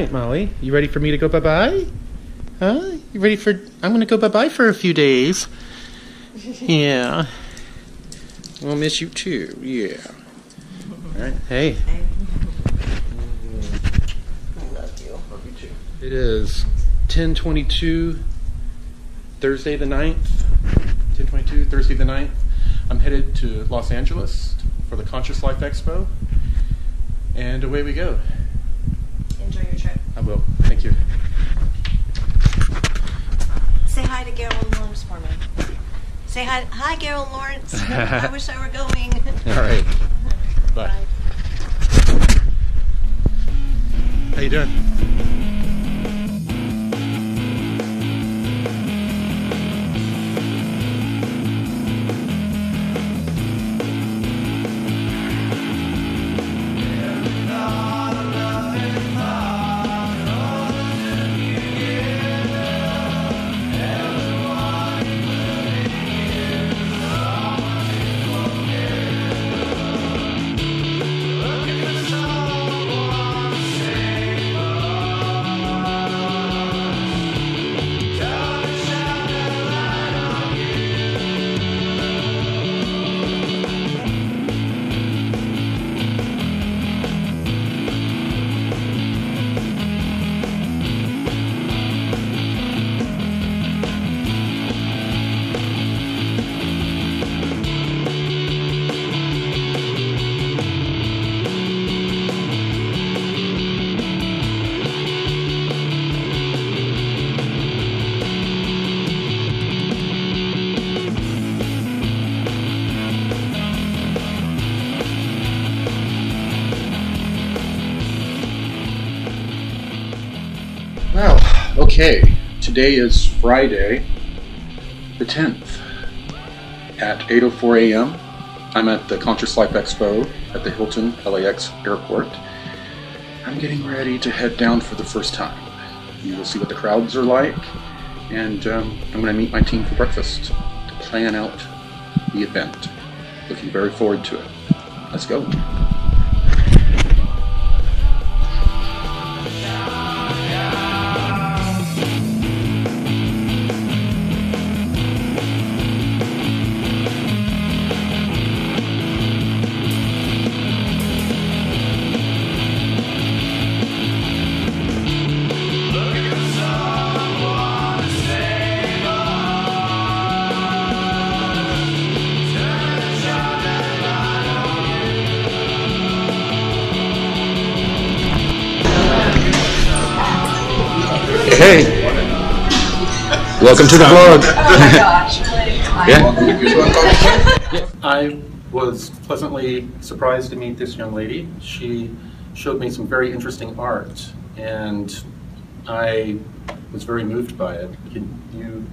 right, Molly. You ready for me to go bye-bye? Huh? You ready for... I'm going to go bye-bye for a few days. Yeah. We'll miss you, too. Yeah. All right. Hey. I love you. Love you, too. It is 10:22, Thursday the 9th. 10:22, Thursday the 9th. I'm headed to Los Angeles for the Conscious Life Expo. And away we go. Enjoy your trip. I will. Thank you. Say hi to Gerald Lawrence for me. Say hi. Hi, Gerald Lawrence. I wish I were going. All right. Bye. Bye. How you doing? Okay, today is Friday the 10th at 8:04 a.m. I'm at the Conscious Life Expo at the Hilton LAX airport. I'm getting ready to head down for the first time. You will see what the crowds are like, and I'm going to meet my team for breakfast to plan out the event. Looking very forward to it. Let's go. Hey, welcome to the vlog. Oh my gosh, really? Yeah. I was pleasantly surprised to meet this young lady. She showed me some very interesting art, and I was very moved by it. Can you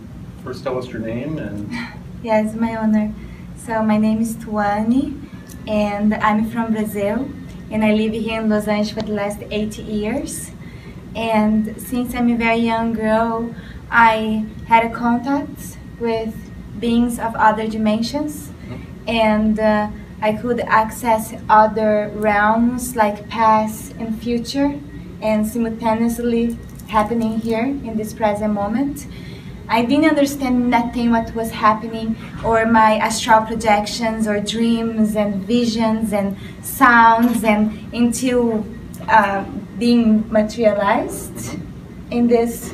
first tell us your name? And yeah, it's my honor. So my name is Tuani, and I'm from Brazil, and I live here in Los Angeles for the last 8 years. And since I'm a very young girl, I had a contact with beings of other dimensions, and I could access other realms like past and future, and simultaneously happening here in this present moment. I didn't understand nothing what was happening, or my astral projections or dreams and visions and sounds, and until being materialized in this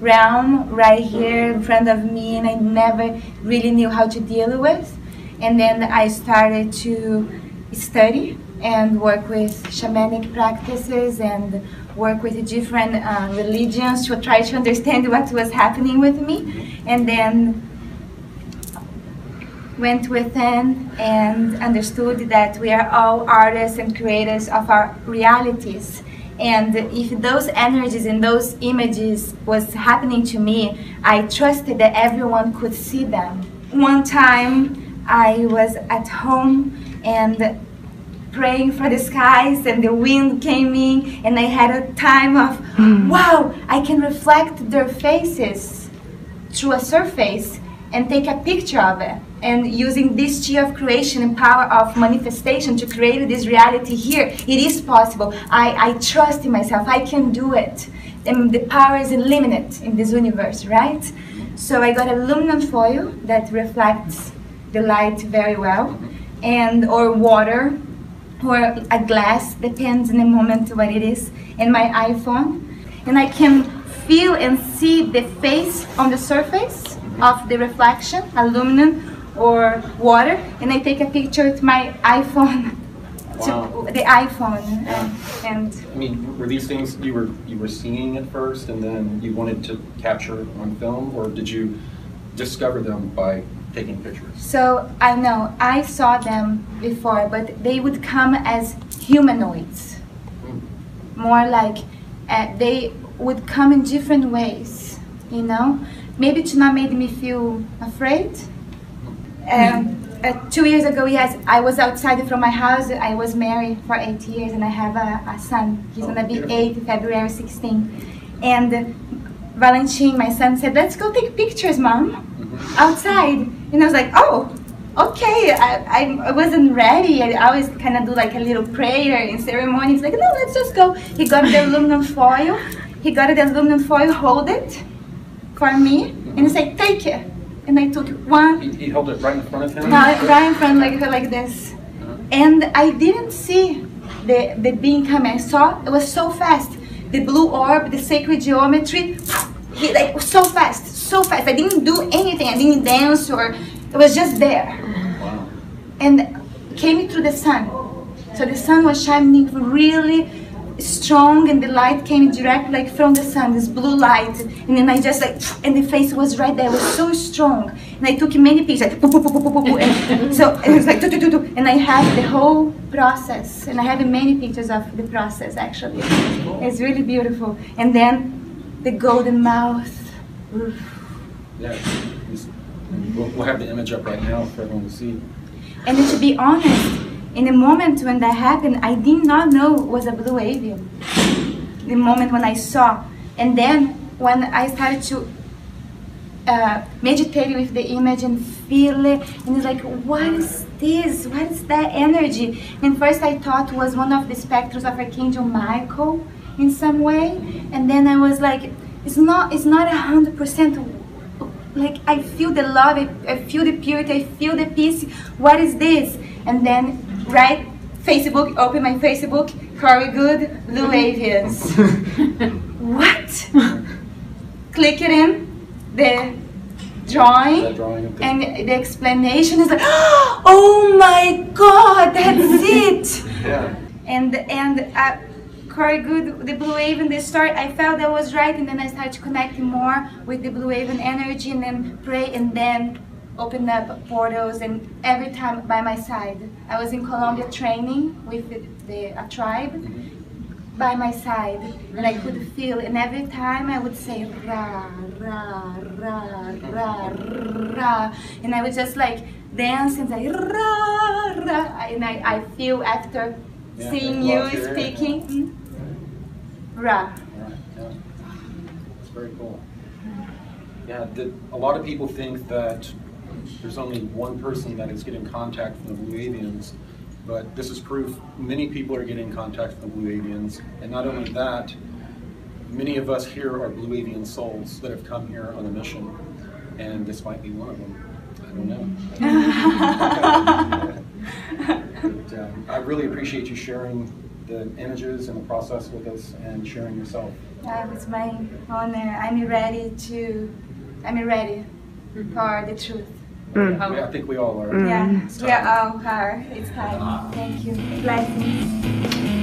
realm right here in front of me, and I never really knew how to deal with. And then I started to study and work with shamanic practices and work with different religions to try to understand what was happening with me, and then went within and understood that we are all artists and creators of our realities. And if those energies and those images was happening to me, I trusted that everyone could see them. One time I was at home and praying for the skies, and the wind came in, and I had a time of, wow, I can reflect their faces through a surface and take a picture of it. and using this chi of creation and power of manifestation to create this reality here. It is possible. I trust in myself. I can do it. And the power is illuminate in this universe, right? So I got aluminum foil that reflects the light very well, and or water, or a glass, depends in the moment what it is, and my iPhone. And I can feel and see the face on the surface of the reflection, aluminum or water, and I take a picture with my iPhone. Wow. To the iPhone, yeah. And I mean, were these things you were seeing at first, and then you wanted to capture on film, or did you discover them by taking pictures? So I know I saw them before, but they would come as humanoids, more like they would come in different ways. You know, maybe it not made me feel afraid. 2 years ago, yes, I was outside from my house. I was married for 8 years, and I have a son. He's gonna be 8, February 16. And Valentin, my son, said, "Let's go take pictures, Mom, outside." And I was like, "Oh, okay." I wasn't ready. I always kind of do like a little prayer in ceremony. He's like, "No, let's just go." He got the aluminum foil. He got the aluminum foil, hold it for me, and he's like, "Take it." And I took one. He held it right in front of him? Right in front, like this. And I didn't see the being coming. I saw it was so fast. The blue orb, the sacred geometry, he, like, so fast, so fast. I didn't do anything. I didn't dance, or it was just there. Wow. And came through the sun. So the sun was shining really strong, and the light came direct, like, from the sun, this blue light, and then I just, like, and the face was right there. It was so strong, and I took many pictures, like, and so, and it was like, and I have the whole process, and I have many pictures of the process, actually. It's really beautiful. And then the golden mouth. Yeah, we'll have the image up right now for everyone to see. And to be honest, in the moment when that happened, I did not know it was a blue avian. The moment when I saw. And then when I started to meditate with the image and feel it, and it's like, what is this? What is that energy? And first I thought it was one of the spectrums of Archangel Michael in some way. And then I was like, it's not 100%. Like, I feel the love, I feel the purity, I feel the peace. What is this? And then, right, Facebook, open my Facebook, Corey Goode, Blue Avians. What? Click it in, the drawing, and the explanation is like, oh my God, that's it! Yeah. And Corey Goode, the Blue Avian, the story, I felt that was right, and then I started connecting more with the Blue Avian energy, and then pray, and then opened up portals, and every time by my side. I was in Colombia training with a tribe by my side, and I could feel, and every time I would say ra, ra, ra, ra, ra, and I would just like dance and say ra, ra, and I feel after seeing you speaking, ra. That's very cool. Yeah, a lot of people think that there's only one person that is getting contact from the Blue Avians, but this is proof many people are getting contact from the Blue Avians. And not only that, many of us here are Blue Avian souls that have come here on a mission, and this might be one of them. I don't know. But I really appreciate you sharing the images and the process with us, and sharing yourself. It's my honor. I'm ready for the truth. I think we all are. Yeah, we all are. It's time. Thank you. Blessings.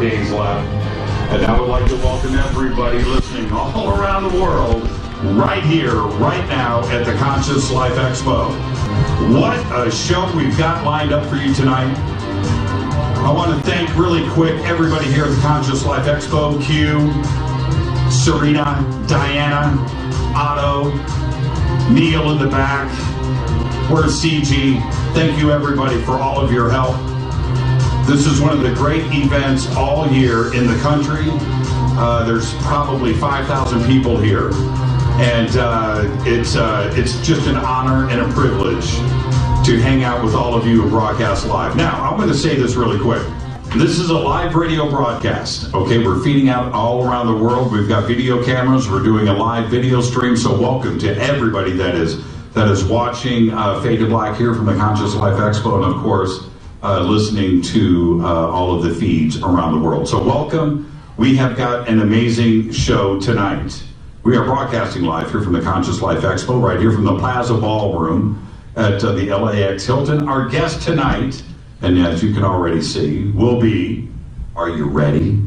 Days left, and I would like to welcome everybody listening all around the world right here, right now at the Conscious Life Expo. What a show we've got lined up for you tonight. I want to thank really quick everybody here at the Conscious Life Expo, Q, Serena, Diana, Otto, Neil in the back, where's CG? Thank you everybody for all of your help. This is one of the great events all year in the country. There's probably 5,000 people here. And it's just an honor and a privilege to hang out with all of you and broadcast live. Now, I'm going to say this really quick. This is a live radio broadcast, okay? We're feeding out all around the world. We've got video cameras. We're doing a live video stream, so welcome to everybody that is watching Fade to Black here from the Conscious Life Expo, and of course, listening to all of the feeds around the world. So welcome. We have got an amazing show tonight. We are broadcasting live here from the Conscious Life Expo, right here from the Plaza Ballroom at the LAX Hilton. Our guest tonight, and as you can already see, will be, are you ready?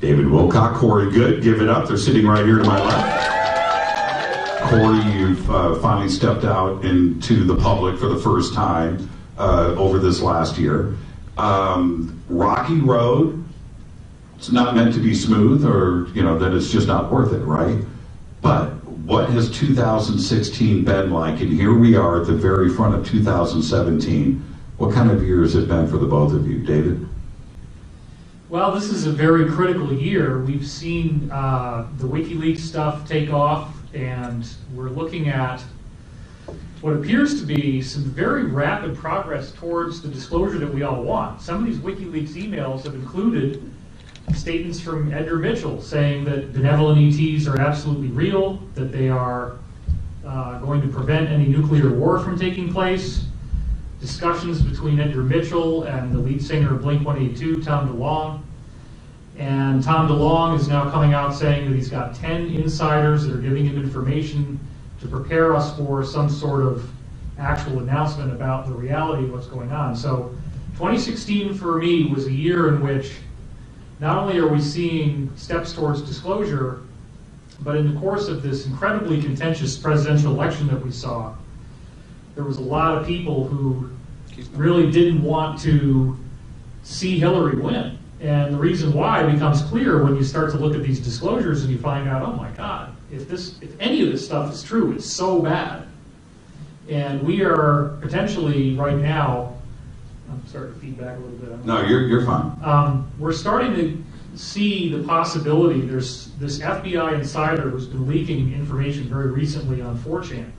David Wilcock, Corey Goode, give it up. They're sitting right here to my left. Corey, you've finally stepped out into the public for the first time over this last year. Rocky road, it's not meant to be smooth, or, you know, that it's just not worth it, right? But what has 2016 been like? And here we are at the very front of 2017. What kind of year has it been for the both of you, David? Well, this is a very critical year. We've seen the WikiLeaks stuff take off, and we're looking at what appears to be some very rapid progress towards the disclosure that we all want. Some of these WikiLeaks emails have included statements from Edgar Mitchell saying that benevolent ETs are absolutely real, that they are going to prevent any nuclear war from taking place. Discussions between Edgar Mitchell and the lead singer of Blink-182, Tom DeLonge. And Tom DeLonge is now coming out saying that he's got 10 insiders that are giving him information to prepare us for some sort of actual announcement about the reality of what's going on. So 2016 for me was a year in which not only are we seeing steps towards disclosure, but in the course of this incredibly contentious presidential election that we saw, there was a lot of people who really didn't want to see Hillary win. And the reason why becomes clear when you start to look at these disclosures and you find out, oh my God, if any of this stuff is true, it's so bad. And we are potentially right now, I'm sorry to feedback a little bit. No, you're fine. We're starting to see the possibility. There's this FBI insider who's been leaking information very recently on 4chan,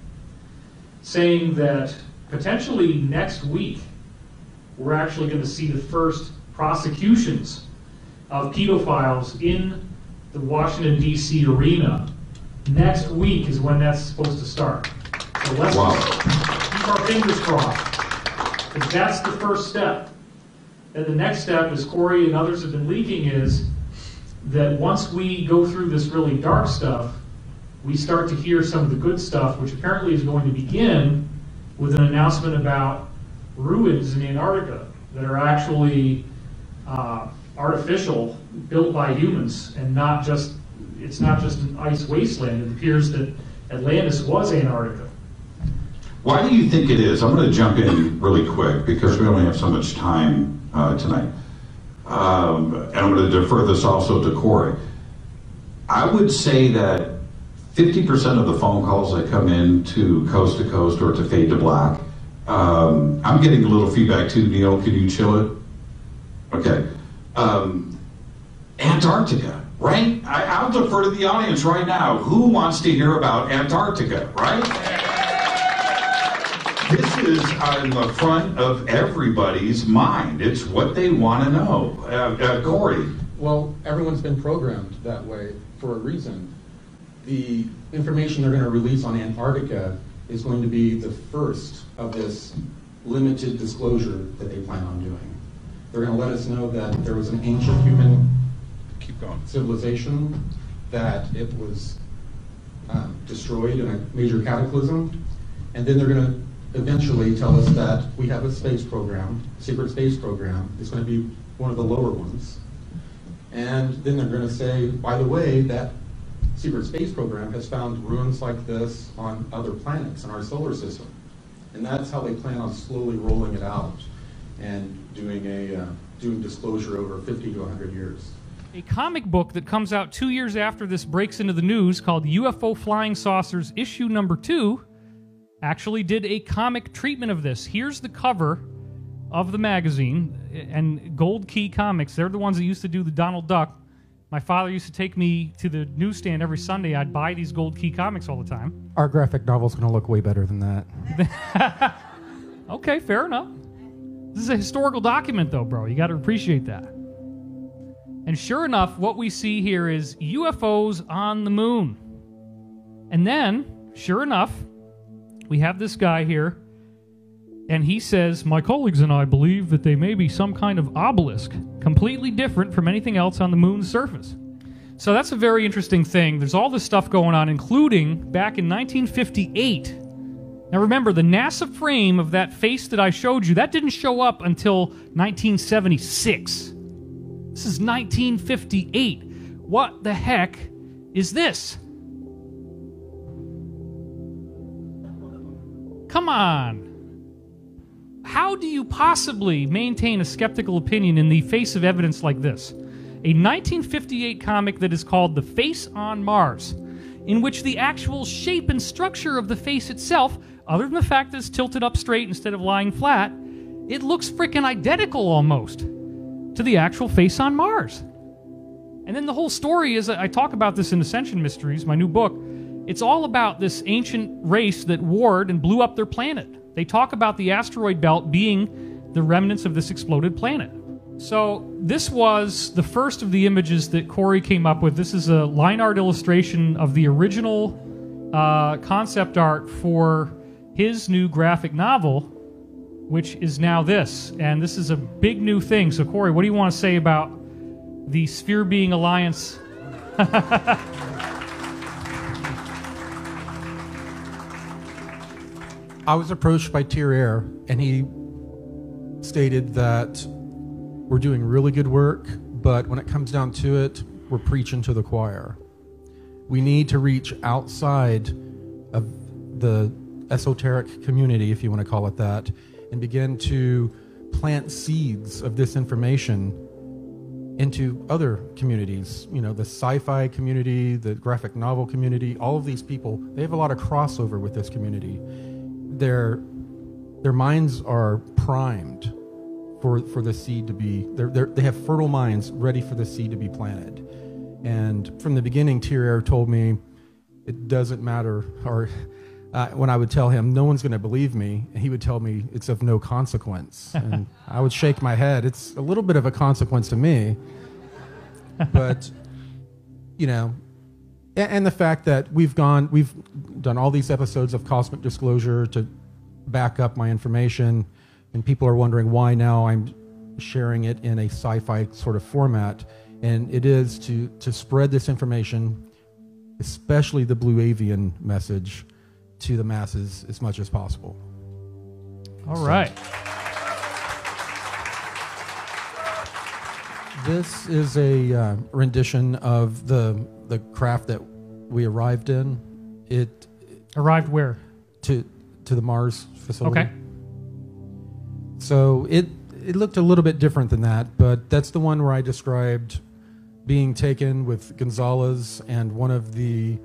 saying that potentially next week we're actually going to see the first prosecutions of pedophiles in the Washington, D.C. arena. Next week is when that's supposed to start. So let's keep our fingers crossed. If that's the first step, then the next step, as Corey and others have been leaking, is that once we go through this really dark stuff, we start to hear some of the good stuff, which apparently is going to begin with an announcement about ruins in Antarctica that are actually artificial, built by humans, and not just, it's not just an ice wasteland. It appears that Atlantis was Antarctica. Why do you think it is? I'm going to jump in really quick because we only have so much time tonight. And I'm going to defer this also to Corey. I would say that 50% of the phone calls that come in to Coast or to Fade to Black, I'm getting a little feedback too, Neil, can you chill it? Okay. Antarctica, right? I'll defer to the audience right now. Who wants to hear about Antarctica, right? This is on the front of everybody's mind. It's what they want to know. Corey. Well, everyone's been programmed that way for a reason. The information they're going to release on Antarctica is going to be the first of this limited disclosure that they plan on doing. They're going to let us know that there was an ancient human civilization, that it was destroyed in a major cataclysm, and then they're going to eventually tell us that we have a space program, secret space program. It's going to be one of the lower ones. And then they're going to say, by the way, that secret space program has found ruins like this on other planets in our solar system. And that's how they plan on slowly rolling it out. and doing a doing disclosure over 50 to 100 years. A comic book that comes out 2 years after this breaks into the news called UFO Flying Saucers Issue Number 2 actually did a comic treatment of this. Here's the cover of the magazine, and Gold Key Comics, they're the ones that used to do the Donald Duck. My father used to take me to the newsstand every Sunday. I'd buy these Gold Key Comics all the time. Our graphic novel's going to look way better than that. Okay, fair enough. This is a historical document, though, bro. You got to appreciate that. And sure enough, what we see here is UFOs on the moon. And then, sure enough, we have this guy here, and he says, "My colleagues and I believe that they may be some kind of obelisk, completely different from anything else on the moon's surface." So that's a very interesting thing. There's all this stuff going on, including back in 1958. Now remember, the NASA frame of that face that I showed you, that didn't show up until 1976. This is 1958. What the heck is this? Come on. How do you possibly maintain a skeptical opinion in the face of evidence like this? A 1958 comic that is called The Face on Mars, in which the actual shape and structure of the face itself, other than the fact that it's tilted up straight instead of lying flat, it looks frickin' identical almost to the actual face on Mars. And then the whole story is, I talk about this in Ascension Mysteries, my new book, it's all about this ancient race that warred and blew up their planet. They talk about the asteroid belt being the remnants of this exploded planet. So this was the first of the images that Corey came up with. This is a line art illustration of the original concept art for his new graphic novel, which is now this. And this is a big new thing. So Corey, what do you want to say about the Sphere Being Alliance? I was approached by Tier Eir, and he stated that we're doing really good work, but when it comes down to it, we're preaching to the choir. We need to reach outside of the esoteric community, if you want to call it that, and begin to plant seeds of this information into other communities. You know, the sci-fi community, the graphic novel community, all of these people, they have a lot of crossover with this community. Their minds are primed for the seed to be, they have fertile minds ready for the seed to be planted. And from the beginning, Tier Eir told me it doesn't matter, or when I would tell him, no one's going to believe me, and he would tell me it's of no consequence. And I would shake my head. It's a little bit of a consequence to me, but, you know, and the fact that we've done all these episodes of Cosmic Disclosure to back up my information, and people are wondering why now I'm sharing it in a sci-fi sort of format, and it is to spread this information, especially the Blue Avian message, to the masses as much as possible. All right. This is a rendition of the craft that we arrived in. It arrived where? To the Mars facility. Okay. So it looked a little bit different than that, but that's the one where I described being taken with Gonzalez and one of the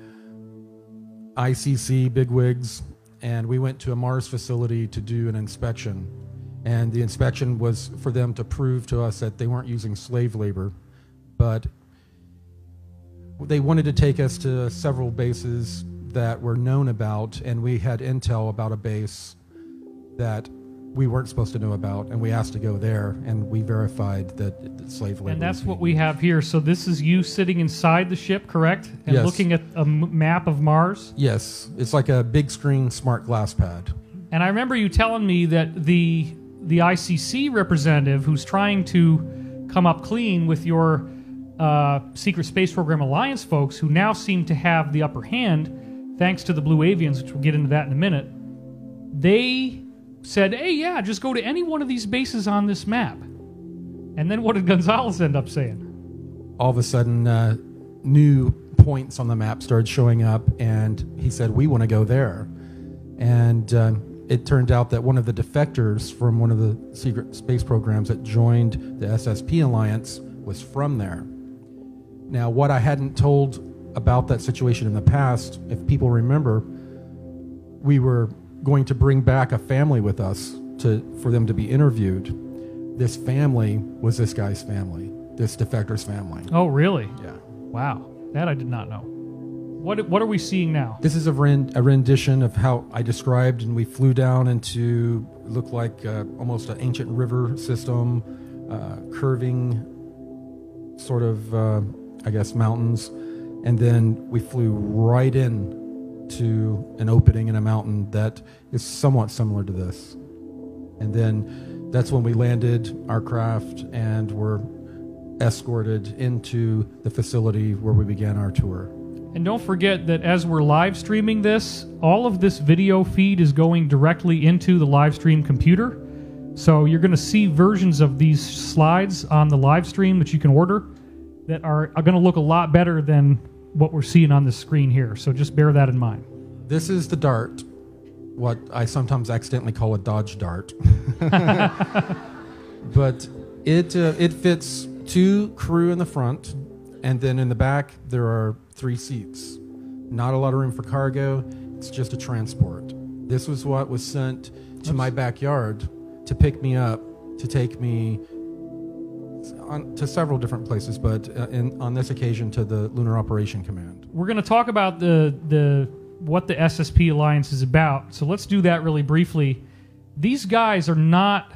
ICC bigwigs, and we went to a Mars facility to do an inspection. And the inspection was for them to prove to us that they weren't using slave labor, but they wanted to take us to several bases that were known about, and we had intel about a base that we weren't supposed to know about, and we asked to go there, and we verified that slave labor. And that's what we have here. So this is you sitting inside the ship, correct? And yes. Looking at a map of Mars? Yes. It's like a big screen smart glass pad. And I remember you telling me that the ICC representative who's trying to come up clean with your Secret Space Program Alliance folks, who now seem to have the upper hand thanks to the Blue Avians, which we'll get into that in a minute, they said, hey, yeah, just go to any one of these bases on this map. And then what did Gonzalez end up saying? All of a sudden, new points on the map started showing up, and he said, we want to go there. And it turned out that one of the defectors from one of the secret space programs that joined the SSP Alliance was from there. Now, what I hadn't told about that situation in the past, if people remember, we were going to bring back a family with us for them to be interviewed. This family was this guy's family, this defector's family. Oh, really? Yeah. Wow. That I did not know. What are we seeing now? This is a rendition of how I described, and we flew down into, looked like almost an ancient river system, curving sort of, I guess, mountains. And then we flew right in to an opening in a mountain that is somewhat similar to this. And then that's when we landed our craft and were escorted into the facility where we began our tour. And don't forget that as we're live streaming this, all of this video feed is going directly into the live stream computer. So you're going to see versions of these slides on the live stream that you can order that are going to look a lot better than what we're seeing on the screen here. So just bear that in mind. This is the dart, what I sometimes accidentally call a dodge dart. But it fits two crew in the front, and then in the back there are 3 seats. Not a lot of room for cargo. It's just a transport. This was what was sent to my backyard to pick me up, to take me on to several different places, but on this occasion to the Lunar Operation Command. We're going to talk about what the SSP Alliance is about, so let's do that really briefly. These guys are not...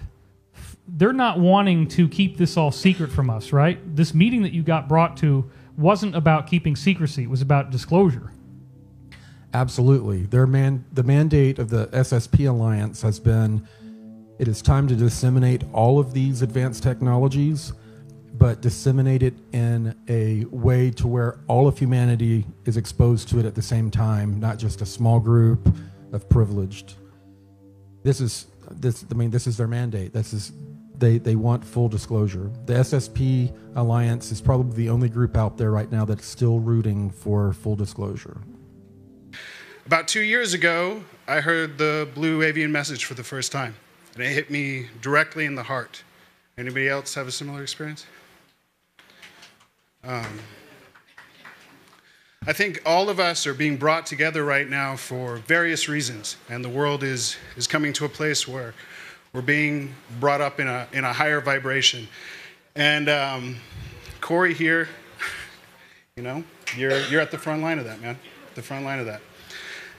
They're not wanting to keep this all secret from us, right? This meeting that you got brought to wasn't about keeping secrecy. It was about disclosure. Absolutely. The mandate of the SSP Alliance has been, it is time to disseminate all of these advanced technologies, but disseminate it in a way to where all of humanity is exposed to it at the same time, not just a small group of privileged. This is their mandate. This is... They want full disclosure. The SSP Alliance is probably the only group out there right now that's still rooting for full disclosure. About 2 years ago, I heard the Blue Avian message for the first time, and it hit me directly in the heart. Anybody else have a similar experience? I think all of us are being brought together right now for various reasons, and the world is coming to a place where we're being brought up in a higher vibration. And Corey here, you know, you're at the front line of that, man. The front line of that.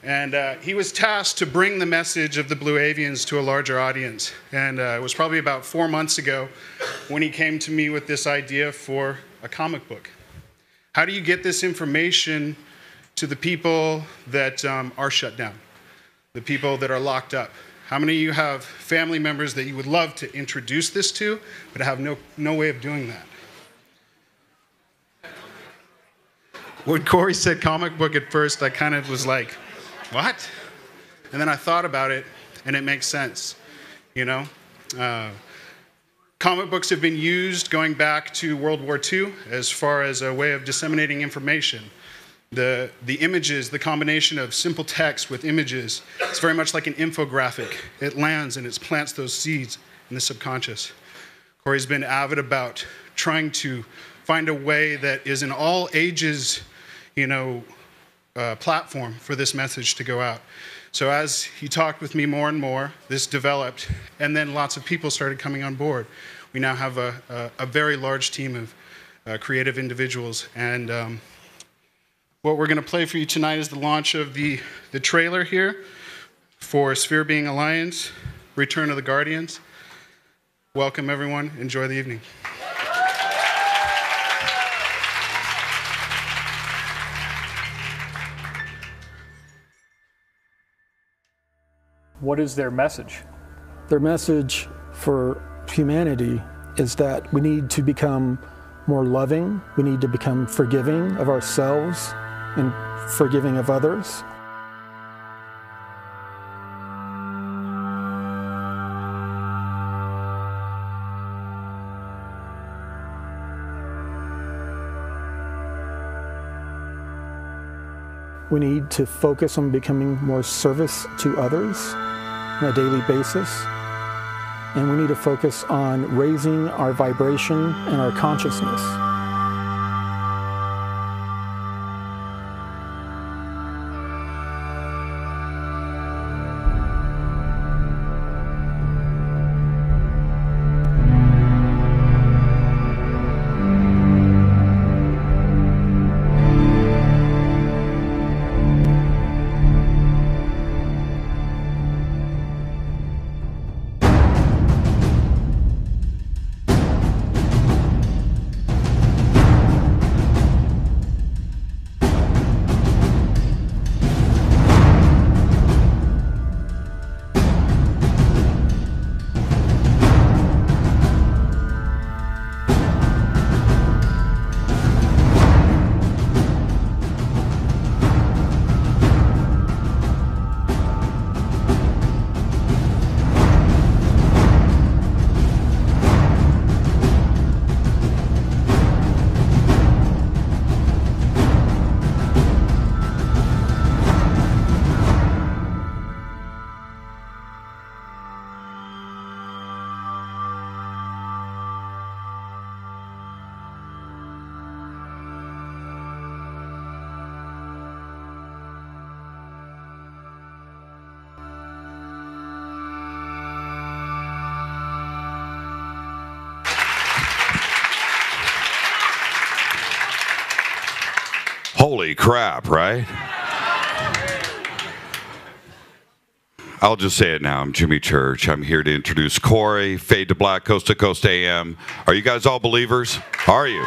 And he was tasked to bring the message of the Blue Avians to a larger audience. And it was probably about 4 months ago when he came to me with this idea for a comic book. How do you get this information to the people that are shut down, the people that are locked up? How many of you have family members that you would love to introduce this to, but have no way of doing that? When Corey said comic book at first, I kind of was like, what? And then I thought about it, and it makes sense, you know? Comic books have been used going back to World War II as far as a way of disseminating information. The images, the combination of simple text with images, it's very much like an infographic. It lands and it plants those seeds in the subconscious. Corey's been avid about trying to find a way that is an all ages, you know, platform for this message to go out. So as he talked with me more and more, this developed, and then lots of people started coming on board. We now have a very large team of creative individuals, and what we're going to play for you tonight is the launch of the trailer here for Sphere Being Alliance, Return of the Guardians. Welcome, everyone. Enjoy the evening. What is their message? Their message for humanity is that we need to become more loving. We need to become forgiving of ourselves and forgiving of others. We need to focus on becoming more service to others. on a daily basis. And we need to focus on raising our vibration and our consciousness. Holy crap, right? I'll just say it now. I'm Jimmy Church. I'm here to introduce Corey, Fade to Black, Coast to Coast AM. Are you guys all believers? Are you?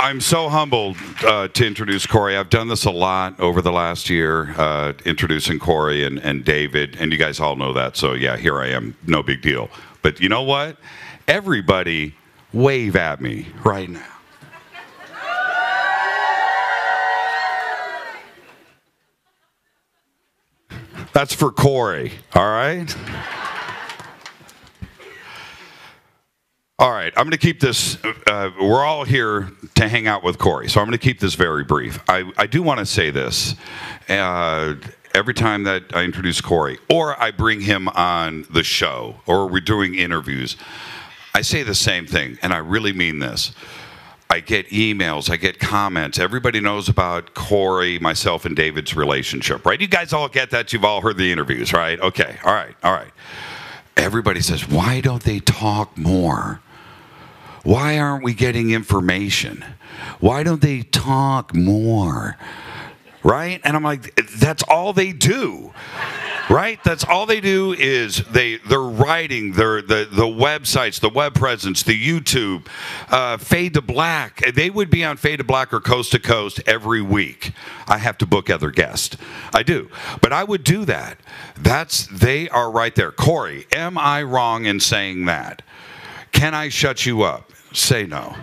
I'm so humbled to introduce Corey. I've done this a lot over the last year, introducing Corey and David, and you guys all know that, so yeah, here I am. No big deal. But you know what? Everybody wave at me right now. That's for Corey, all right? All right, I'm going to keep this, we're all here to hang out with Corey, so I'm going to keep this very brief. I do want to say this. Every time that I introduce Corey, or I bring him on the show, or we're doing interviews, I say the same thing, and I really mean this. I get emails, I get comments. Everybody knows about Corey, myself, and David's relationship, right? You guys all get that. You've all heard the interviews, right? Okay, all right, all right. Everybody says, why don't they talk more? Why aren't we getting information? Why don't they talk more? Right? And I'm like, that's all they do. Right? That's all they do is they're writing, the websites, the web presence, the YouTube, Fade to Black. They would be on Fade to Black or Coast to Coast every week. I have to book other guests. I do. But I would do that. They are right there. Corey, am I wrong in saying that? Can I shut you up? Say no.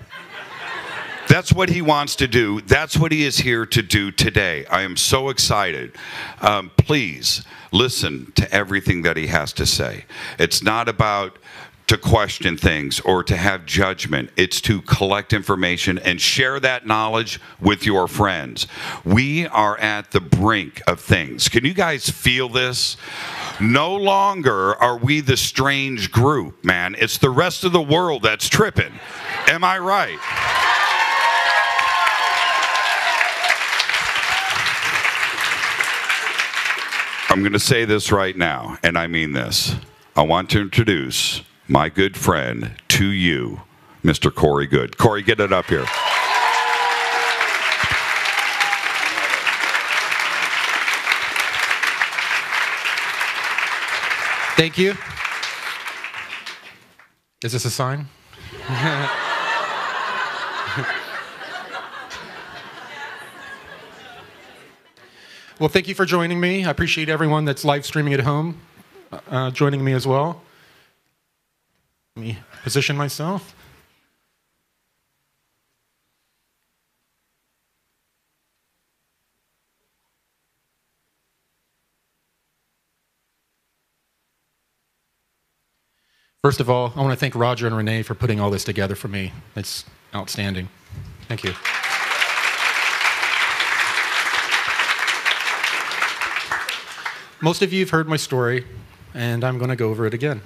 That's what he wants to do. That's what he is here to do today. I am so excited. Please listen to everything that he has to say. It's not about to question things or to have judgment. It's to collect information and share that knowledge with your friends. We are at the brink of things. Can you guys feel this? No longer are we the strange group, man. It's the rest of the world that's tripping. Am I right? I'm going to say this right now, and I mean this. I want to introduce my good friend to you, Mr. Corey Goode. Corey, get it up here. Thank you. Is this a sign? Well, thank you for joining me. I appreciate everyone that's live streaming at home joining me as well. Let me position myself. First of all, I want to thank Roger and Renee for putting all this together for me. It's outstanding. Thank you. Most of you have heard my story, and I'm going to go over it again.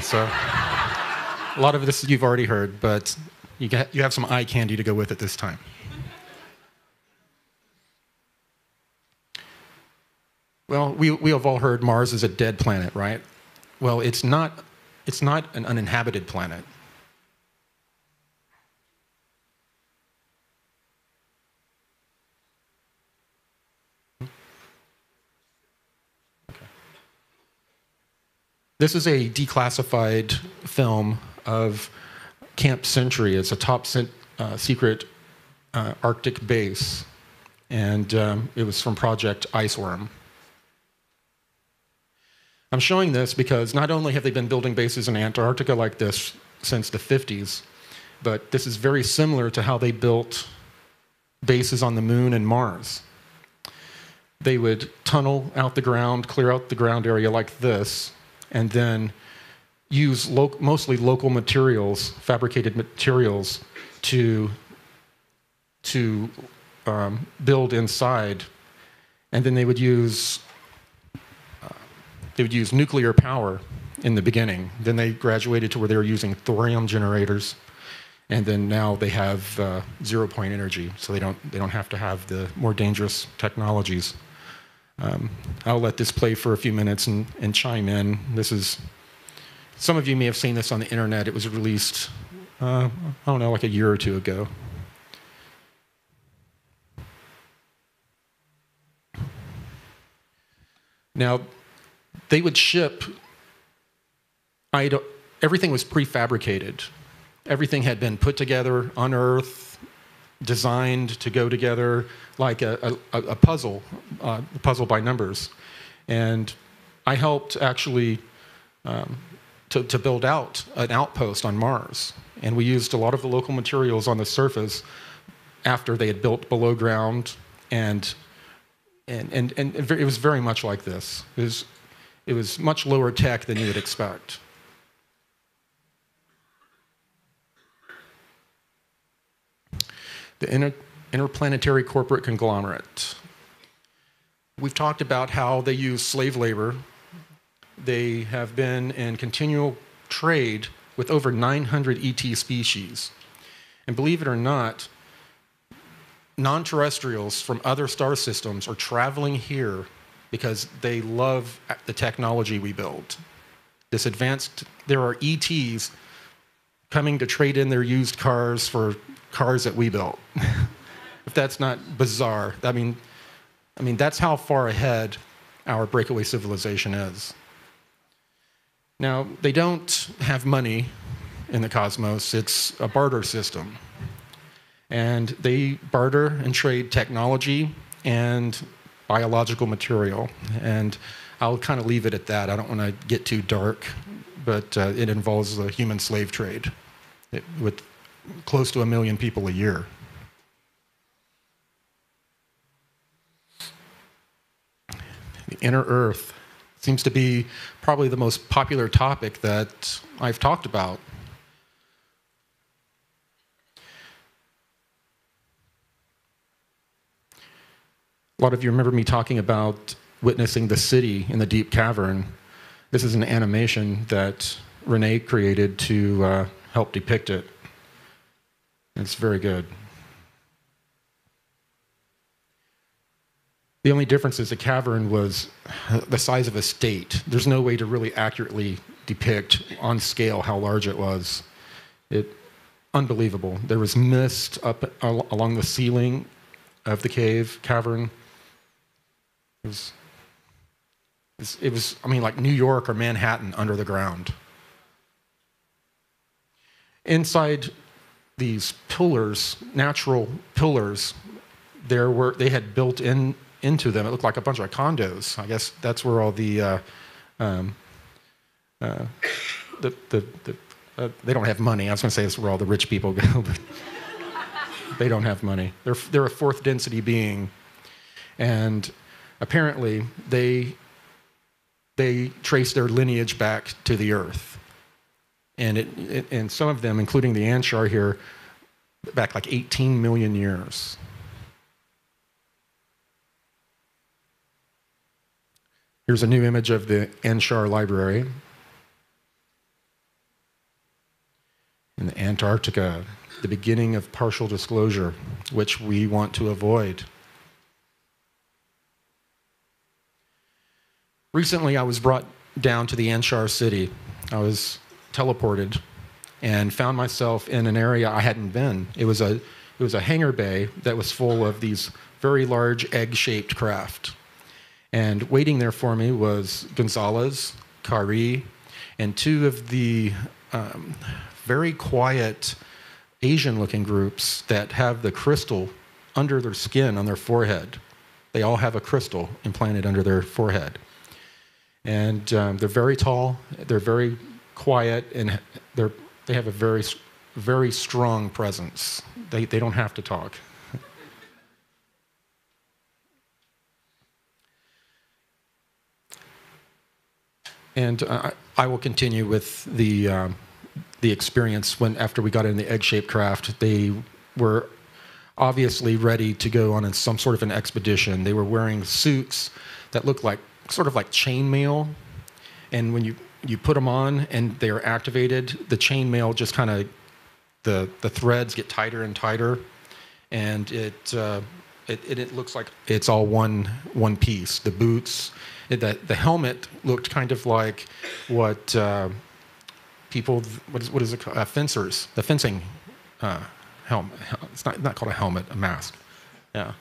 So a lot of this you've already heard, but you have some eye candy to go with it this time. Well, we have all heard Mars is a dead planet, right? Well, it's not an uninhabited planet. This is a declassified film of Camp Century. It's a top secret Arctic base, and it was from Project Iceworm. I'm showing this because not only have they been building bases in Antarctica like this since the 50s, but this is very similar to how they built bases on the Moon and Mars. They would tunnel out the ground, clear out the ground area like this, and then use mostly local materials, fabricated materials, to build inside. And then they would use nuclear power in the beginning. Then they graduated to where they were using thorium generators, and then now they have 0-point energy, so they don't have to have the more dangerous technologies. I'll let this play for a few minutes and chime in. This is, some of you may have seen this on the internet. It was released, I don't know, like a year or two ago. Now, they would ship, everything was prefabricated. Everything had been put together, unearthed, designed to go together like a puzzle, puzzle by numbers. And I helped actually to build out an outpost on Mars. And we used a lot of the local materials on the surface after they had built below ground. And it was very much like this. It was much lower tech than you would expect. The interplanetary corporate conglomerate. We've talked about how they use slave labor. They have been in continual trade with over 900 ET species. And believe it or not, non-terrestrials from other star systems are traveling here because they love the technology we build. This advanced, there are ETs coming to trade in their used cars for cars that we built. If that's not bizarre, I mean that's how far ahead our breakaway civilization is. Now, they don't have money in the cosmos. It's a barter system. And they barter and trade technology and biological material. And I'll kind of leave it at that. I don't want to get too dark, but it involves the human slave trade with close to 1 million people a year. The inner Earth seems to be probably the most popular topic that I've talked about. A lot of you remember me talking about witnessing the city in the deep cavern. This is an animation that Renee created to help depict it. It's very good. The only difference is the cavern was the size of a state. There's no way to really accurately depict on scale how large it was. Unbelievable. There was mist up along the ceiling of the cavern. It was, I mean, like New York or Manhattan under the ground. Inside these pillars, natural pillars, they had built into them. It looked like a bunch of condos. I guess that's where all they don't have money. I was going to say that's where all the rich people go, but they don't have money. They're a fourth density being, and apparently they trace their lineage back to the Earth. And and some of them, including the Anshar here, back like 18 million years. Here's a new image of the Anshar library in Antarctica, the beginning of partial disclosure, which we want to avoid. Recently, I was brought down to the Anshar city. I was teleported and found myself in an area I hadn't been. It was a hangar bay that was full of these very large egg-shaped craft. And waiting there for me was Gonzalez, Kari, and two of the very quiet Asian-looking groups that have the crystal under their skin on their forehead. They all have a crystal implanted under their forehead. And they're very tall, they're very quiet, and they have a very, very strong presence. They don't have to talk. And I will continue with the experience after we got in the egg-shaped craft. They were obviously ready to go on some sort of an expedition. They were wearing suits that looked like sort of like chainmail, and when you put them on and they are activated, the chainmail just kind of the threads get tighter and tighter, and it looks like it's all one piece. The boots. The helmet looked kind of like what what is it called? Fencers, the fencing helmet. It's not called a helmet, a mask. Yeah.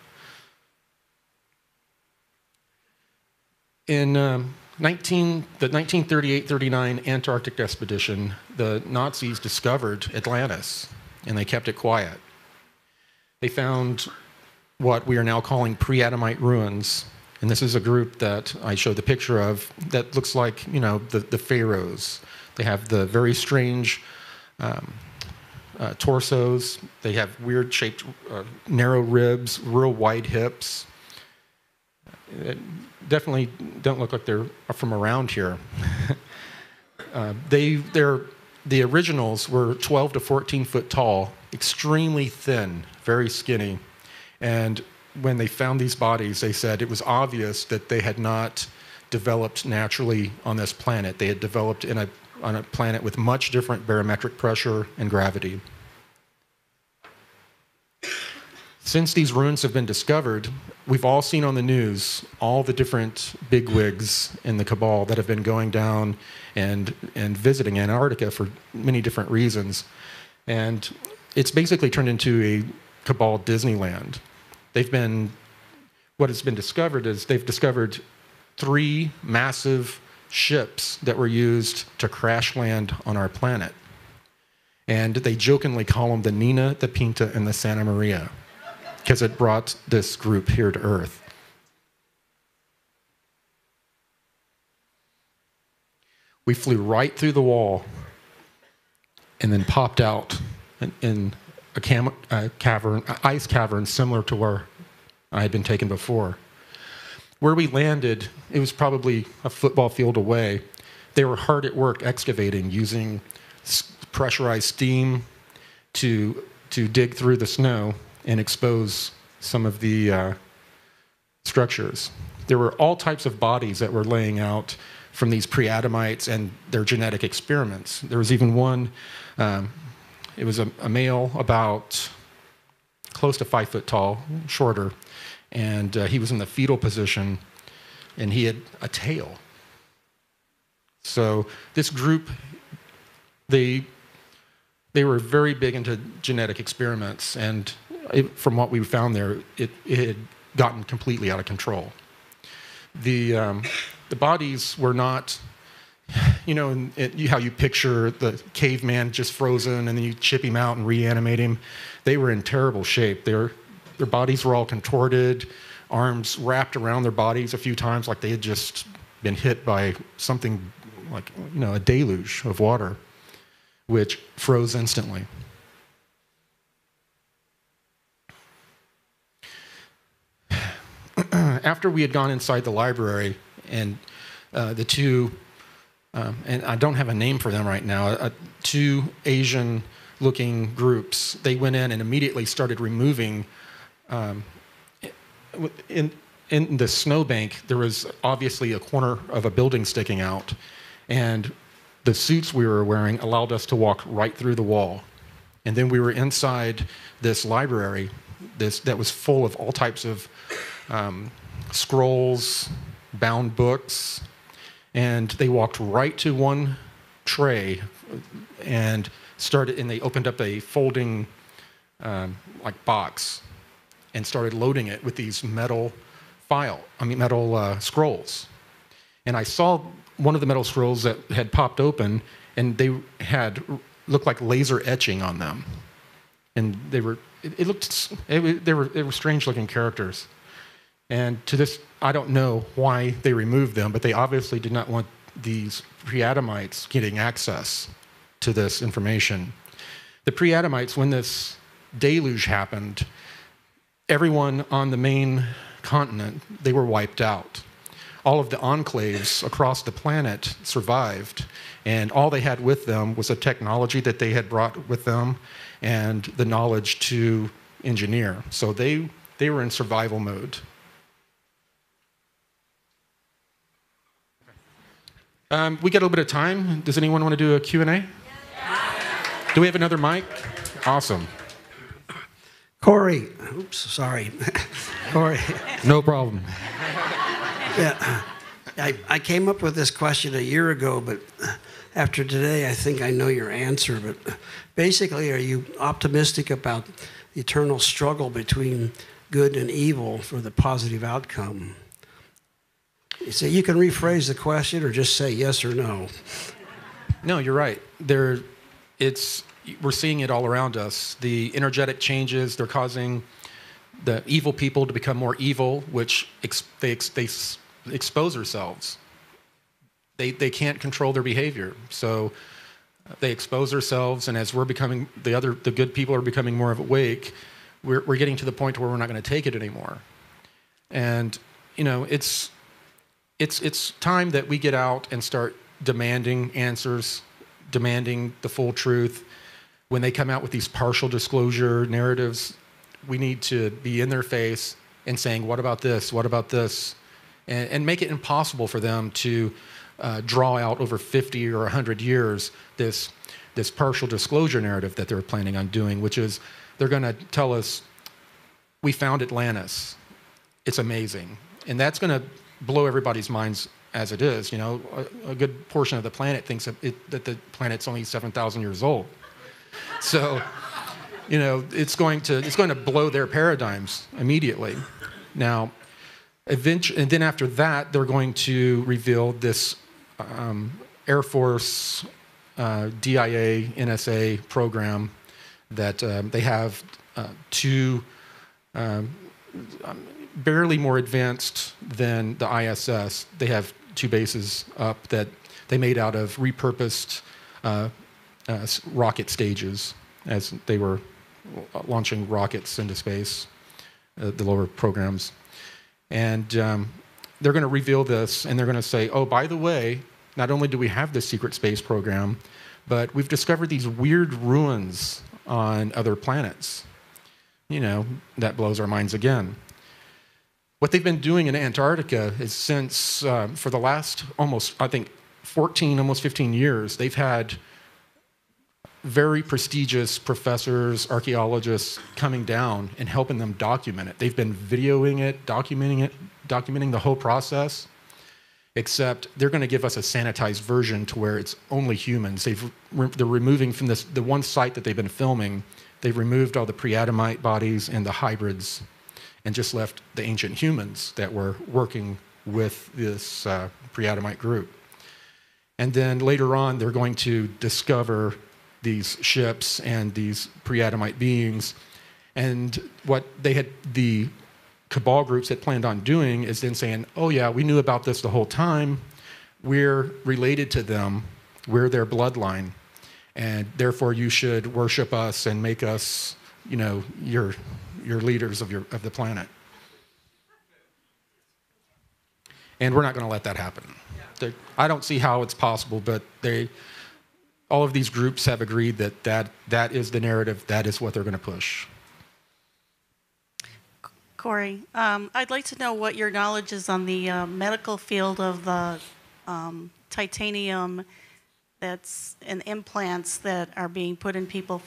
In the 1938-39 Antarctic expedition, the Nazis discovered Atlantis, and they kept it quiet. They found what we are now calling pre-Adamite ruins. And this is a group that I showed the picture of that looks like, you know, the pharaohs. They have the very strange torsos. They have weird shaped narrow ribs, real wide hips. It definitely don't look like they're from around here. The originals were 12 to 14 foot tall, extremely thin, very skinny. And when they found these bodies, they said it was obvious that they had not developed naturally on this planet. They had developed on a planet with much different barometric pressure and gravity. Since these ruins have been discovered, we've all seen on the news all the different bigwigs in the cabal that have been going down and visiting Antarctica for many different reasons. And it's basically turned into a cabal Disneyland. What has been discovered is they've discovered 3 massive ships that were used to crash land on our planet. And they jokingly call them the Nina, the Pinta, and the Santa Maria, because it brought this group here to Earth. We flew right through the wall and then popped out in an ice cavern similar to where I had been taken before. Where we landed, it was probably a football field away. They were hard at work excavating, using pressurized steam to dig through the snow and expose some of the structures. There were all types of bodies that were laying out from these pre-Adamites and their genetic experiments. There was even one. It was a male about close to 5 foot tall, shorter, and he was in the fetal position, and he had a tail. So this group, they were very big into genetic experiments, and from what we found there, it had gotten completely out of control. The bodies were not... You know, how you picture the caveman just frozen and then you chip him out and reanimate him. They were in terrible shape. Their bodies were all contorted, arms wrapped around their bodies a few times like they had just been hit by something like, you know, a deluge of water, which froze instantly. After we had gone inside the library and the two... and I don't have a name for them right now, 2 Asian-looking groups, they went in and immediately started removing, in the snowbank, there was obviously a corner of a building sticking out, and the suits we were wearing allowed us to walk right through the wall. And then we were inside this library that was full of all types of scrolls, bound books, and they walked right to one tray and started, and they opened up a folding like box and started loading it with these metal scrolls. And I saw one of the metal scrolls that had popped open, and they had looked like laser etching on them, and they were, they were strange looking characters. And to this, I don't know why they removed them, but they obviously did not want these pre-Adamites getting access to this information. The pre-Adamites, when this deluge happened, everyone on the main continent, they were wiped out. All of the enclaves across the planet survived, and all they had with them was a technology that they had brought with them and the knowledge to engineer. So they were in survival mode. We got a little bit of time. Does anyone want to do a Q&A? Yeah. Do we have another mic? Awesome. Corey, oops, sorry. Corey. No problem. Yeah, I came up with this question a year ago, but after today, I think I know your answer. But basically, are you optimistic about the eternal struggle between good and evil for the positive outcome? So you can rephrase the question, or just say yes or no. No, you're right. We're seeing it all around us. The energetic changes they're causing. The evil people to become more evil, which they expose themselves. They can't control their behavior, so they expose themselves. And as we're becoming, the good people are becoming more awake. We're getting to the point where we're not going to take it anymore. And you know, it's time that we get out and start demanding answers, demanding the full truth. When they come out with these partial disclosure narratives, we need to be in their face and saying, what about this? What about this? And make it impossible for them to draw out over 50 or 100 years this partial disclosure narrative that they're planning on doing, which is they're going to tell us, we found Atlantis. It's amazing. And that's going to blow everybody's minds as it is. You know, a good portion of the planet thinks that the planet's only 7,000 years old. So... you know, it's going to blow their paradigms immediately. Now, eventually, and then after that, they're going to reveal this Air Force, DIA, NSA program that they have two barely more advanced than the ISS. They have two bases up that they made out of repurposed rocket stages as they were launching rockets into space, the lower programs. And they're going to reveal this, and they're going to say, oh, by the way, not only do we have this secret space program, but we've discovered these weird ruins on other planets. You know, that blows our minds again. What they've been doing in Antarctica is since, for the last almost, I think, 14, almost 15 years, they've had very prestigious professors, archaeologists coming down and helping them document it. They've been videoing it, documenting the whole process, except they're going to give us a sanitized version to where it's only humans. They're removing from this, the one site that they've been filming, they've removed all the pre-Adamite bodies and the hybrids and just left the ancient humans that were working with this pre-Adamite group. And then later on, they're going to discover these ships and these pre-Adamite beings. And what they had, the cabal groups had planned on doing is then saying, oh yeah, we knew about this the whole time. We're related to them. We're their bloodline. And therefore you should worship us and make us, you know, your leaders of the planet. And we're not gonna let that happen. I don't see how it's possible, but all of these groups have agreed that that is the narrative, that is what they're going to push. Corey. I'd like to know what your knowledge is on the medical field of the titanium and implants that are being put in people.